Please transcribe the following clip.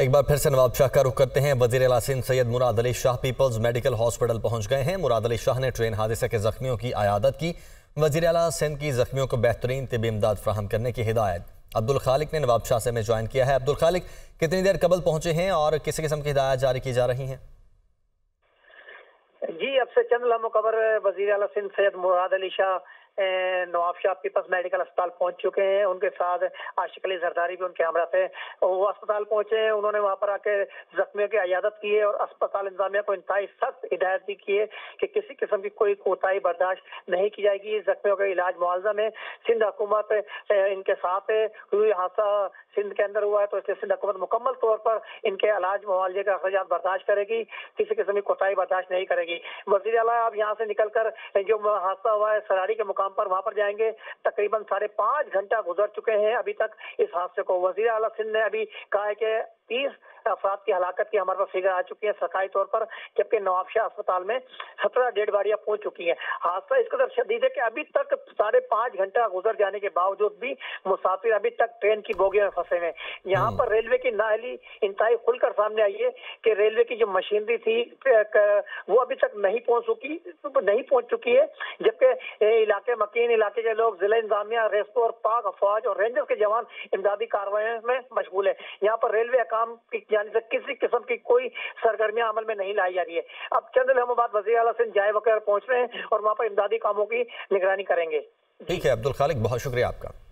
एक बार फिर से नवाबशाह का रुख करते हैं। वजीर आला-ए-सिंध Syed Murad Ali Shah peoples medical hospital पहुंच गए हैं। मुराद अली शाह ने ट्रेन हादसे के जख्मियों की आयादत की। वजीर आला-ए-सिंध की जख्मियों को बेहतरीन तिबी इमदाद फराहम करने की हिदायत। अब्दुल खालिक ने नवाबशाह से में ज्वाइन किया है। अब्दुल खालिक, कितनी देर कबल पहुंचे हैं और किसी किस्म की हिदायत जारी की जा रही हैं? जी, अब से चंद लम्हों कबर वजीर आला-ए-सिंध सैयद मुराद अली शाह नवाबशाह पीपल्स मेडिकल अस्पताल पहुंच चुके हैं। उनके साथ आशिक अली जरदारी भी उनके हमरा थे। वो अस्पताल पहुंचे हैं। उन्होंने वहां पर आके जख्मियों की अयादत की है और अस्पताल इंतजामिया को इंतहाई सख्त हिदायत दी की है कि किसी किस्म की कोई कोताही बर्दाश्त नहीं की जाएगी। जख्मियों के इलाज मुआवजा में सिंध हुकूमत इनके साथ है। कोई हादसा सिंध के अंदर हुआ है तो इसलिए सिंध हुकूमत मुकम्मल तौर पर इनके इलाज मुआवजे का अखराज बर्दाश्त करेगी, किसी किस्म की कोताही बर्दाश्त नहीं करेगी। वजीर आला अब यहाँ से निकल कर जो हादसा हुआ है सरारी के मुकाम पर वहां पर जाएंगे। तकरीबन 5.5 घंटा गुजर चुके हैं अभी तक इस हादसे को। वजीर आला सिंध ने अभी कहा है कि 30 अफराद की हलाकत की हमारे पास फिगर आ चुकी है सरकारी तौर पर, जबकि नवाबशाह अस्पताल में 17 डेढ़ गाड़ियां पहुंच चुकी हैं। हादसा इस कदर शदीद है कि अभी तक 5.5 घंटा गुजर जाने के बावजूद भी मुसाफिर अभी तक ट्रेन की बोगियों में फंसे हुए। यहाँ पर रेलवे की नाअहली इंतहाई खुलकर सामने आई है कि रेलवे की जो मशीनरी थी वो अभी तक नहीं पहुंच चुकी है, जबकि मकीन इलाके के लोग, जिला इंतजामिया, रेस्क्यू और पाक अफवाज और रेंजर्स के जवान इमदादी कार्रवाई में मशगूल है। यहाँ पर रेलवे काम की जाने से किसी किस्म की कोई सरगर्मियां अमल में नहीं लाई जा रही है। अब चंद लम्हों बाद वजीर आला सिंध जाए वगैरह पहुंच रहे हैं और वहां पर इमदादी कामों की निगरानी करेंगे। ठीक है अब्दुल खालिक, बहुत शुक्रिया आपका।